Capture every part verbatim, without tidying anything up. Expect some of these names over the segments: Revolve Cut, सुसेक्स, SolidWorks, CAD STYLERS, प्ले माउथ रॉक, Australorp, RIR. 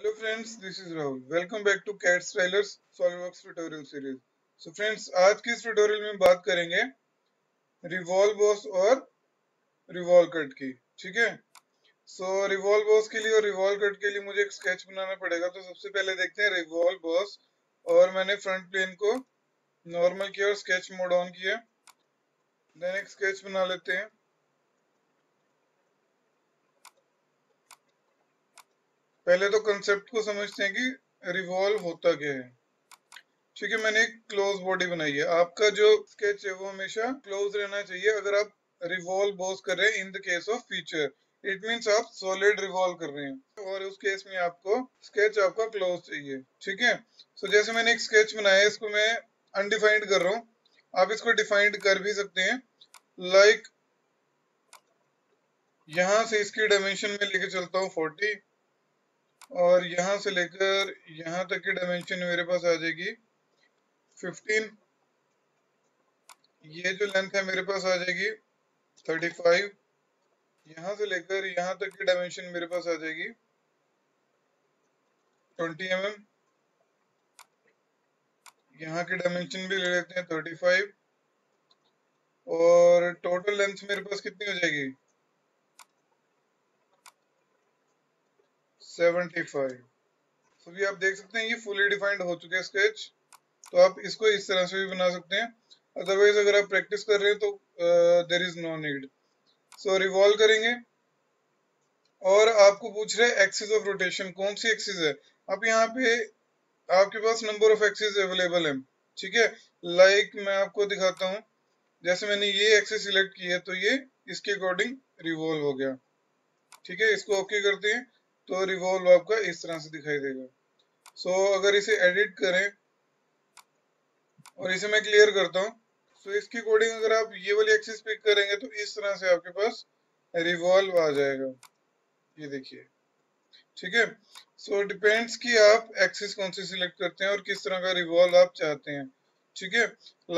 Hello friends, this is Rahul. Welcome back to C A D STYLERS SolidWorks tutorial series. So friends, आज के इस tutorial में बात करेंगे Revolve और Revolve Cut की, ठीक है? So Revolve के लिए और Revolve Cut के लिए मुझे एक sketch बनाना पड़ेगा. तो सबसे पहले देखते हैं Revolve और मैंने front plane को normal किया और sketch mode on किया. Then एक sketch बना लेते हैं. पहले तो कंसेप्ट को समझते हैं कि रिवॉल्व होता क्या है. ठीक है, मैंने एक क्लोज बॉडी बनाई है. आपका जो स्केच है वो हमेशा क्लोज रहना चाहिए. अगर आप रिवॉल्व बॉस कर रहे हैं in the case of feature, it means आप सॉलिड रिवॉल्व कर रहे हैं और उस केस में आपको स्केच आपका क्लोज चाहिए. ठीक है, सो जैसे मैंने एक स्केच बनाया, इसको मैं अनडिफाइंड कर रहा हूँ. आप इसको डिफाइंड कर भी सकते हैं. लाइक like, यहाँ से इसकी डायमेंशन में लेके चलता हूँ फोर्टी और यहाँ से लेकर यहाँ तक की डायमेंशन मेरे पास आ जाएगी फिफ्टीन. ये जो लेंथ है मेरे पास आ जाएगी थर्टी फाइव. यहाँ से लेकर यहाँ तक की डायमेंशन मेरे पास आ जाएगी ट्वेंटी एम एम. यहाँ की डायमेंशन भी ले लेते हैं थर्टी फाइव और टोटल लेंथ मेरे पास कितनी हो जाएगी सेवेंटी फाइव. तो भी आप देख सकते हैं ये फुली डिफाइंड हो चुके हैं स्केच. तो आप इसको इस तरह से भी बना सकते हैं. अदरवाइज अगर आप प्रैक्टिस कर रहे हैं तो there is no need. So revolve करेंगे और आपको पूछ रहे हैं एक्सिस ऑफ रोटेशन कौन सी एक्सिस है. अब यहाँ पे आपके पास नंबर ऑफ एक्सिस अवेलेबल है. ठीक है, लाइक मैं आपको दिखाता हूँ. जैसे मैंने ये एक्सिस सिलेक्ट की है तो ये इसके अकॉर्डिंग रिवॉल्व हो गया. ठीक है, इसको ओके करते हैं तो रिवॉल्व आपका इस तरह से दिखाई देगा. सो so, अगर इसे एडिट करें और इसे मैं क्लियर करता हूँ. सो so, इसकी कोडिंग अगर आप ये वाली एक्सिस पिक करेंगे तो इस तरह से आपके पास रिवॉल्व आ जाएगा. ये देखिए. ठीक है, सो डिपेंड्स कि आप एक्सिस कौन सी सिलेक्ट करते हैं और किस तरह का रिवॉल्व आप चाहते हैं. ठीक है,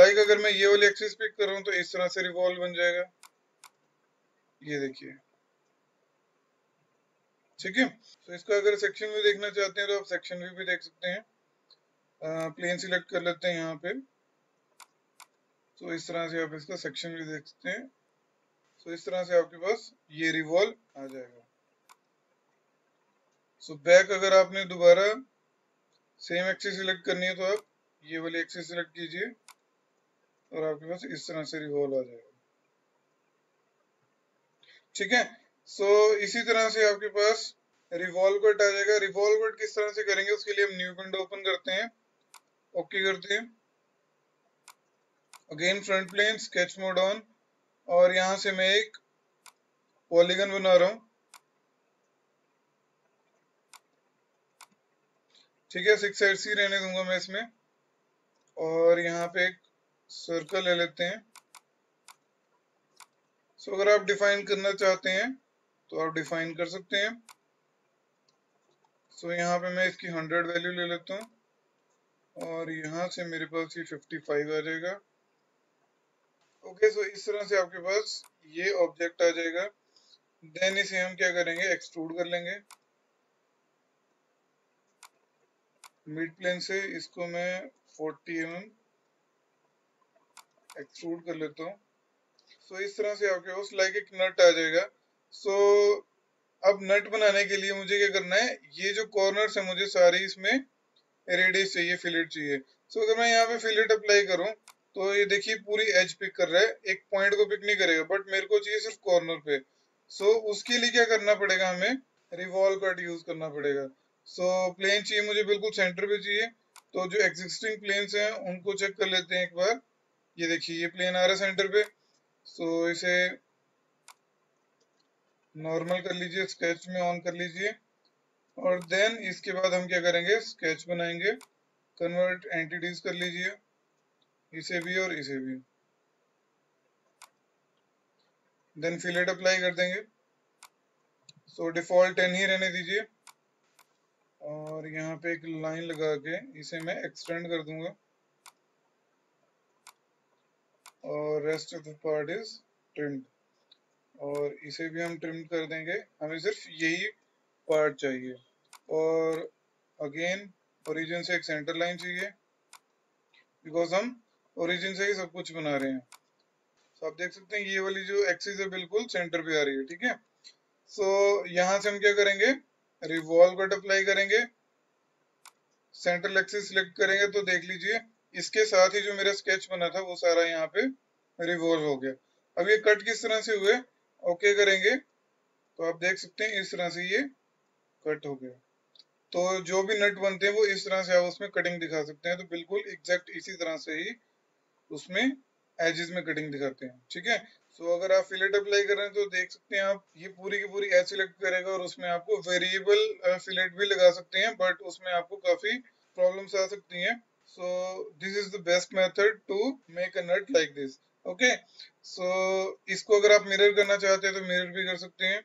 लाइक अगर मैं ये वाली एक्सिस पिक कर रहा हूँ तो इस तरह से रिवॉल्व बन जाएगा. ये देखिए. ठीक है, तो इसको अगर सेक्शन व्यू देखना चाहते हैं तो आप सेक्शन व्यू भी देख सकते हैं. प्लेन सिलेक्ट कर लेते हैं यहाँ पे. तो इस तरह से आप इसका सेक्शन व्यू देख सकते हैं. तो इस तरह से आपके पास ये रिवॉल्व आ जाएगा. सो बैक अगर आपने दोबारा सेम एक्सिस सिलेक्ट करनी है तो आप ये वाली एक्सिस सिलेक्ट कीजिए और आपके पास इस तरह से रिवॉल्व आ जाएगा. ठीक है, सो so, इसी तरह से आपके पास रिवॉल्व कट आ जाएगा. रिवॉल्व कट किस तरह से करेंगे उसके लिए हम न्यू विंडो ओपन करते हैं. ओके करते हैं. Again front plane sketch mode on और यहाँ से मैं एक पॉलीगन बना रहा हूँ. ठीक है, सिक्स साइड सी रहने दूंगा मैं इसमें और यहाँ पे एक सर्कल ले लेते हैं. सो so, अगर आप डिफाइन करना चाहते हैं तो आप डिफाइन कर सकते हैं. सो so, यहाँ पे मैं इसकी हंड्रेड वैल्यू ले लेता हूँ और यहाँ से मेरे पास ये फिफ्टी फाइव आ जाएगा. ओके okay, सो so इस तरह से आपके पास ये ऑब्जेक्ट आ जाएगा. देन इसे हम क्या करेंगे एक्सट्रूड कर लेंगे मिड प्लेन से. इसको मैं फोर्टी एम एम एक्सट्रूड कर लेता हूँ. सो so इस तरह से आपके पास लाइक एक नट आ जाएगा. सो so, अब नट बनाने के लिए मुझे क्या करना है, ये जो कॉर्नर्स है मुझे सारी इसमें रेडियस चाहिए, फिलेट चाहिए. सो so, अगर मैं यहाँ पे फिलेट अप्लाई करूँ तो ये देखिए पूरी एज पिक कर रहा है, एक पॉइंट को पिक नहीं करेगा. बट मेरे को चाहिए सिर्फ कॉर्नर पे. सो so, उसके लिए क्या करना पड़ेगा, हमें रिवॉल्व कट यूज करना पड़ेगा. सो so, प्लेन चाहिए मुझे बिल्कुल सेंटर पे चाहिए. तो जो एग्जिस्टिंग प्लेन्स हैं उनको चेक कर लेते हैं एक बार. ये देखिए ये प्लेन आ रहा है सेंटर पे. सो so, इसे नॉर्मल कर लीजिए, स्केच में ऑन कर लीजिए और देन इसके बाद हम क्या करेंगे स्केच बनाएंगे. कन्वर्ट एंटिटीज कर लीजिए, इसे भी और इसे भी. देन फिलेट अप्लाई कर देंगे. सो डिफॉल्ट टेन ही रहने दीजिए और यहाँ पे एक लाइन लगा के इसे मैं एक्सटेंड कर दूंगा और rest of the part is trimmed और इसे भी हम ट्रिम्ड कर देंगे. हमें सिर्फ यही पार्ट चाहिए. और अगेन ओरिजिन से एक सेंटर लाइन चाहिए, बिकॉज हम ओरिजिन से ही सब कुछ बना रहे हैं। तो so, आप देख सकते हैं ये वाली जो एक्सिस है बिल्कुल सेंटर पे आ रही है, ठीक है। सो so, यहाँ से हम क्या करेंगे, रिवॉल्व कट अप्लाई करेंगे, सेंट्रल एक्सिस सिलेक्ट करेंगे, तो देख लीजिए इसके साथ ही जो मेरा स्केच बना था वो सारा यहाँ पे रिवॉल्व हो गया। अब ये कट किस तरह से हुए, ओके okay करेंगे तो आप देख सकते हैं इस तरह से ये कट हो गया। तो जो भी नट बनते हैं वो इस तरह से आप उसमें कटिंग दिखा सकते हैं। तो बिल्कुल एग्जैक्ट इसी तरह से ही उसमें एजेस में कटिंग दिखाते हैं, ठीक है। सो अगर आप फिलेट अप्लाई कर रहे हैं तो देख सकते हैं आप ये पूरी की पूरी एज सिलेक्ट करेगा और उसमें आपको वेरिएबल फिलेट भी लगा सकते हैं, बट उसमें आपको काफी प्रॉब्लम्स आ सकती हैं। So this is the best method to make a nut like this, okay. So इसको अगर आप मिरर करना चाहते हैं तो मिरर भी कर सकते हैं।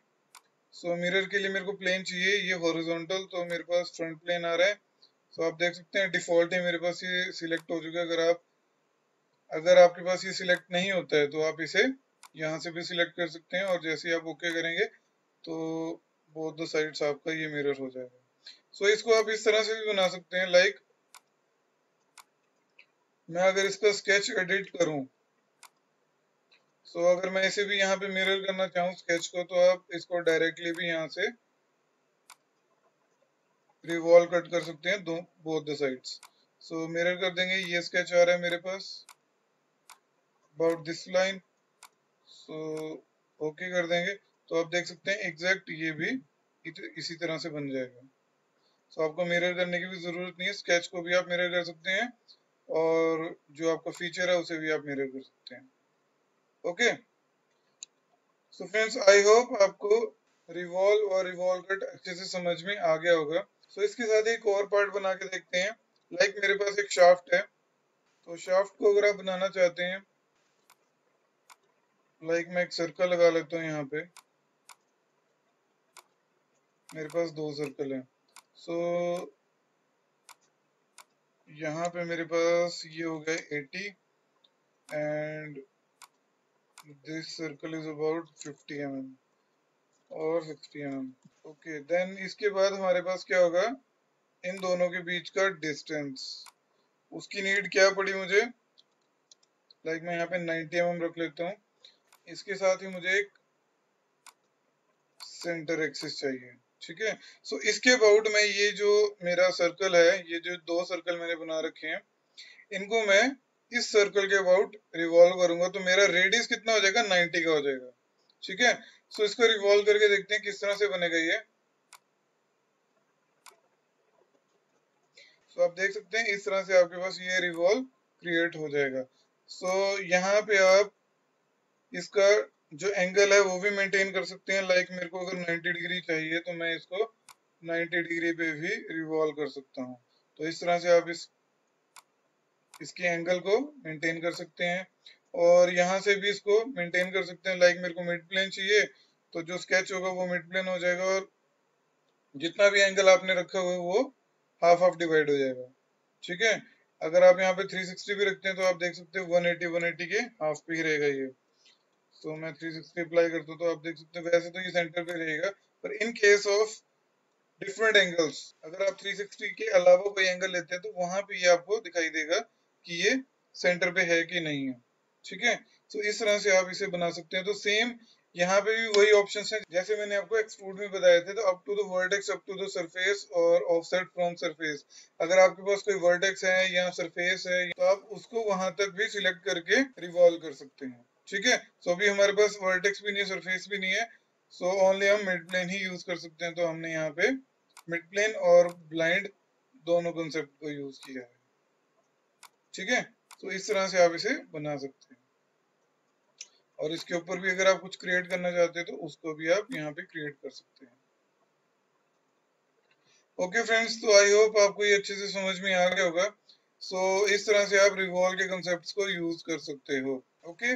सो so, मिरर के लिए मेरे को प्लेन चाहिए, ये हॉरिजॉन्टल, तो मेरे पास फ्रंट प्लेन आ रहा है। सो so, आप देख सकते हैं डिफॉल्ट है मेरे पास ये सिलेक्ट हो चुका है। अगर आप अगर आपके पास ये सिलेक्ट नहीं होता है तो आप इसे यहाँ से भी सिलेक्ट कर सकते हैं और जैसे ही आप ओके करेंगे तो बोथ द साइड्स आपका ये मिरर हो जाएगा। सो so, इसको आप इस तरह से भी बना सकते हैं। लाइक मैं अगर इसका स्केच एडिट करूँ, तो so, अगर मैं इसे भी यहाँ पे मिरर करना चाहूँ स्केच को, तो आप इसको डायरेक्टली भी यहाँ से रिवॉल्व कट कर सकते हैं to both the sides. So mirror कर देंगे, ये स्केच आ रहा है मेरे पास about this line. So okay कर देंगे तो आप देख सकते हैं एग्जैक्ट ये भी इसी तरह से बन जाएगा। सो so, आपको मिरर करने की भी जरूरत नहीं है, स्केच को भी आप मिरर कर सकते हैं और जो आपका फीचर है उसे भी आप मिरर कर सकते हैं, okay. So friends, I hope आपको रिवॉल्व और रिवॉल्व कट अच्छे से समझ में आ गया होगा। सो so, इसके साथ एक और पार्ट बना के देखते हैं। लाइक like, मेरे पास एक शाफ्ट है, तो शाफ्ट को अगर आप बनाना चाहते हैं, लाइक like, मैं एक सर्कल लगा लेता हूँ। यहाँ पे मेरे पास दो सर्कल हैं। सो so, यहाँ पे मेरे पास ये हो गया at end This circle is about fifty mm और sixty mm, okay। then इसके बाद हमारे पास क्या होगा, इन दोनों के बीच का distance। उसकी नीड क्या पड़ी मुझे, लाइक like मैं यहाँ पे ninety mm रख लेता हूँ। इसके साथ ही मुझे एक सेंटर एक्सिस चाहिए, ठीक है। सो इसके अबाउट मैं ये जो मेरा सर्कल है, ये जो दो सर्कल मैंने बना रखे हैं, इनको मैं इस सर्कल के अबाउट रिवॉल्व करूंगा, तो मेरा रेडियस कितना हो जाएगा, नब्बे का हो जाएगा, ठीक है। सो so, इसको रिवॉल्व करके देखते हैं किस तरह से बनेगा ये। सो so, आप देख सकते हैं इस तरह से आपके पास ये रिवॉल्व क्रिएट हो जाएगा। सो so, यहाँ पे आप इसका जो एंगल है वो भी मेंटेन कर सकते हैं। लाइक like मेरे को अगर नब्बे डिग्री चाहिए तो मैं इसको नब्बे डिग्री पे भी रिवॉल्व कर सकता हूँ। तो इस तरह से आप इस इसके एंगल को मेंटेन कर सकते हैं और यहाँ से भी इसको मेंटेन कर सकते हैं। लाइक मेरे को मिड प्लेन चाहिए तो जो स्केच होगा वो मिड प्लेन हो जाएगा और जितना भी एंगल आपने रखा हुआ है वो हाफ हाफ डिवाइड हो जाएगा, ठीक है। अगर आप यहाँ पे तीन सौ साठ भी रखते हैं तो आप देख सकते हैं एक सौ अस्सी एक सौ अस्सी के हाफ पे ही रहेगा ये। तो मैं तीन सौ साठ अप्लाई करता हूँ तो आप देख सकते हैं वैसे तो ये सेंटर पे रहेगा, पर in case of different angles अगर आप तीन सौ साठ के अलावा कोई एंगल लेते हैं तो वहां पे ये आपको दिखाई देगा कि ये सेंटर पे है कि नहीं है, ठीक है। तो इस तरह से आप इसे बना सकते हैं। तो सेम यहाँ पे भी वही ऑप्शंस हैं जैसे मैंने आपको एक्सट्रूड में बताए थे। तो up to the vertex, up to the surface और ऑफसेट फ्रॉम सरफेस। अगर आपके पास कोई वर्टेक्स है या सरफेस है तो आप उसको वहां तक भी सिलेक्ट करके रिवॉल्व कर सकते हैं, ठीक है। सो अभी हमारे पास वर्टेक्स भी नहीं है, सरफेस भी नहीं है, सो so ओनली हम मिड प्लेन ही यूज कर सकते हैं। तो हमने यहाँ पे मिड प्लेन और ब्लाइंड दोनों कंसेप्ट को यूज किया है, ठीक है। तो इस तरह से आप इसे बना सकते हैं और इसके ऊपर भी अगर आप कुछ क्रिएट करना चाहते हैं तो उसको भी आप यहाँ पे क्रिएट कर सकते हैं, ओके। फ्रेंड्स, तो आई होप आपको ये अच्छे से समझ में आ गया होगा। सो so, इस तरह से आप रिवॉल्व के कंसेप्ट्स को यूज कर सकते हो, okay.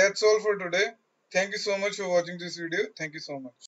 That's all for today. Thank you so much for watching this video. Thank you so much.